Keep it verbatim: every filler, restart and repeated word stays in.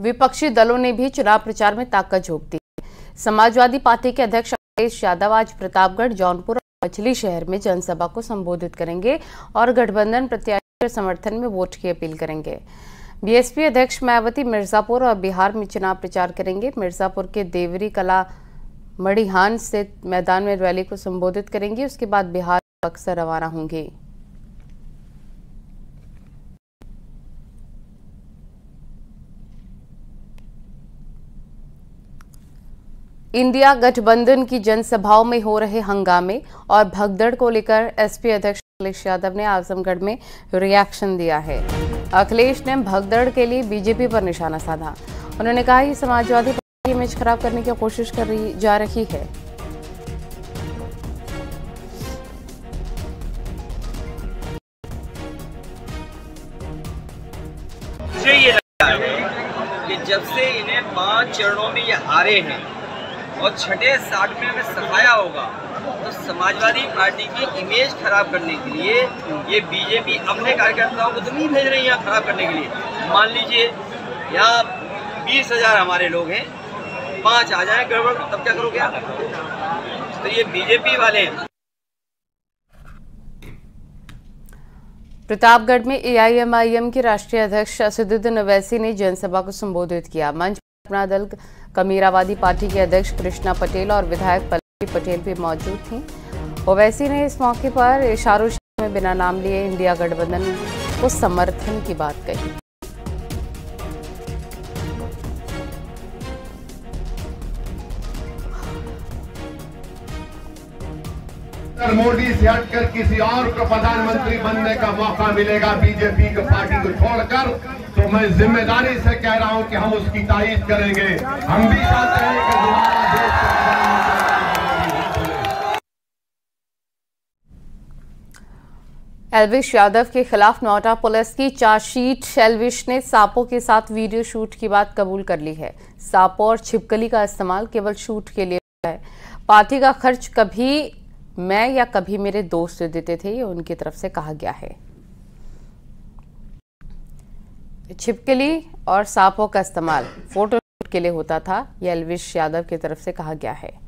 विपक्षी दलों ने भी चुनाव प्रचार में ताकत झोंक दी। समाजवादी पार्टी के अध्यक्ष अखिलेश यादव आज प्रतापगढ़, जौनपुर और मछली शहर में जनसभा को संबोधित करेंगे और गठबंधन प्रत्याशी के समर्थन में वोट की अपील करेंगे। बीएसपी अध्यक्ष मायावती मिर्जापुर और बिहार में चुनाव प्रचार करेंगे। मिर्जापुर के देवरी कला मड़ीहान से मैदान में रैली को संबोधित करेंगी। उसके बाद बिहार पक्ष से रवाना होंगे। इंडिया गठबंधन की जनसभाओं में हो रहे हंगामे और भगदड़ को लेकर एसपी अध्यक्ष अखिलेश यादव ने आजमगढ़ में रिएक्शन दिया है। अखिलेश ने भगदड़ के लिए बीजेपी पर निशाना साधा। उन्होंने कहा कि समाजवादी पार्टी इमेज खराब करने की कोशिश कर रही जा रही है। मुझे ये लगता है कि जब से इन्हें पांच चरणों में ये हारे हैं और छठे सातवें में सफाया होगा तो समाजवादी पार्टी की इमेज खराब करने के लिए ये बीजेपी अपने कार्यकर्ताओं को तो नहीं भेज रही है खराब करने के लिए। मान लीजिए यहाँ बीस हजार हमारे लोग हैं, पाँच आ जाए गड़बड़ तब क्या करोगे आप? तो ये बीजेपी वाले हैं। प्रतापगढ़ में एआईएमआईएम के राष्ट्रीय अध्यक्ष असदुद्दीन ओवैसी ने जनसभा को संबोधित किया। मंच अपना दल, कमीरावादी पार्टी के अध्यक्ष कृष्णा पटेल और विधायक पल्लवी पटेल भी मौजूद थीं। ओवैसी ने इस मौके पर इशारों में बिना नाम लिए इंडिया गठबंधन को समर्थन की बात कही। मोदी से हटकर किसी और को प्रधानमंत्री बनने का मौका मिलेगा बीजेपी की पार्टी को छोड़कर, तो मैं जिम्मेदारी से कह रहा हूं कि हम उसकी तारीफ करेंगे। हम भी चाहते हैं कि दोबारा देश। एलविश यादव के खिलाफ नोएडा पुलिस की चार्जशीट। एलविश ने सांपों के साथ वीडियो शूट की बात कबूल कर ली है। सांपों और छिपकली का इस्तेमाल केवल शूट के लिए होता है। पार्टी का खर्च कभी मैं या कभी मेरे दोस्त देते थे, ये उनकी तरफ से कहा गया है। छिपकली और सांपों का इस्तेमाल फोटोशूट के लिए होता था, यह एलविश यादव की तरफ से कहा गया है।